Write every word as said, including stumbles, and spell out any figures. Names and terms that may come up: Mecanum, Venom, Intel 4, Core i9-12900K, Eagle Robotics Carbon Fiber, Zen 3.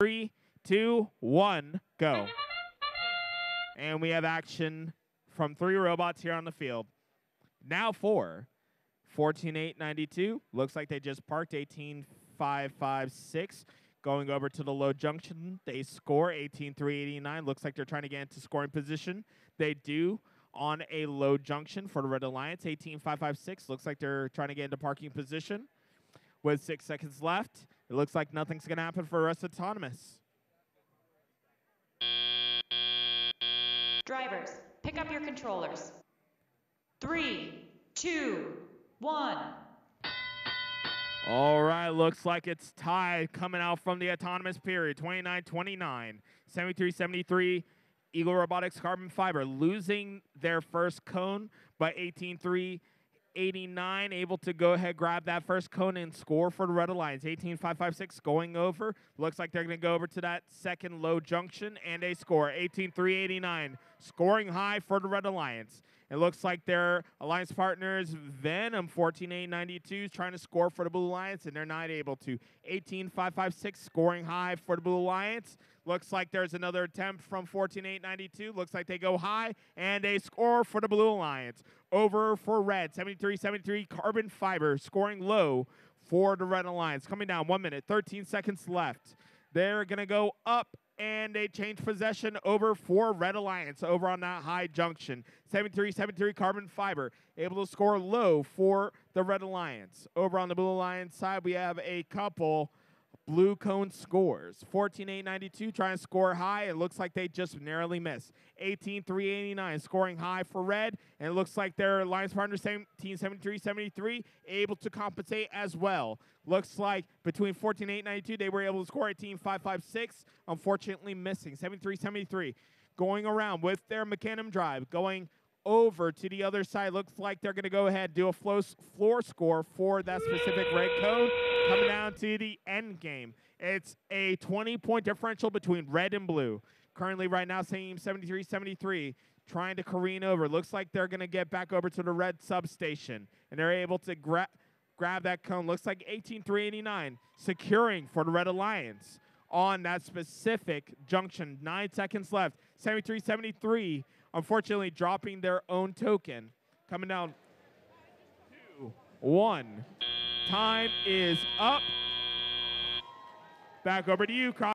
Three, two, one, go. And we have action from three robots here on the field. Now four. fourteen eight ninety-two. Looks like they just parked eighteen five fifty-six. Going over to the low junction. They score eighteen three eighty-nine. Looks like they're trying to get into scoring position. They do on a low junction for the Red Alliance. eighteen five fifty-six. Looks like they're trying to get into parking position. With six seconds left, it looks like nothing's going to happen for Rust Autonomous. Drivers, pick up your controllers. Three, two, one. All right, looks like it's tied coming out from the autonomous period. twenty-nine twenty-nine, seventy-three seventy-three, Eagle Robotics Carbon Fiber losing their first cone, but eighteen three eighty-nine able to go ahead, grab that first cone and score for the Red Alliance. eighteen five fifty-six going over. Looks like they're going to go over to that second low junction and they score. eighteen three eighty-nine, scoring high for the Red Alliance. It looks like their alliance partners, Venom, fourteen eight ninety-two, trying to score for the Blue Alliance, and they're not able to. eighteen five fifty-six, scoring high for the Blue Alliance. Looks like there's another attempt from fourteen eight ninety-two. Looks like they go high, and they score for the Blue Alliance. Over for Red, seventy-three seventy-three, Carbon Fiber, scoring low for the Red Alliance. Coming down, one minute, thirteen seconds left. They're going to go up. And they change possession over for Red Alliance over on that high junction. seventy-three seventy-three Carbon Fiber able to score low for the Red Alliance. Over on the Blue Alliance side, we have a couple blue cone scores. fourteen eight ninety-two trying to score high. It looks like they just narrowly missed. eighteen three eighty-nine scoring high for Red. And it looks like their alliance partner, seventeen seventy-three seventy-three, able to compensate as well. Looks like between fourteen eight ninety-two, they were able to score eighteen five fifty-six, unfortunately missing. seventy-three seventy-three going around with their Mecanum drive, going over to the other side. Looks like they're going to go ahead, do a floor, floor score for that specific red code. Coming down to the end game. It's a twenty-point differential between red and blue. Currently right now, same seventy-three seventy-three, trying to careen over. Looks like they're going to get back over to the red substation, and they're able to grab Grab that cone. Looks like eighteen three eighty-nine securing for the Red Alliance on that specific junction. Nine seconds left. seventy-three seventy-three, unfortunately, dropping their own token. Coming down. Two, one. Time is up. Back over to you, Cross.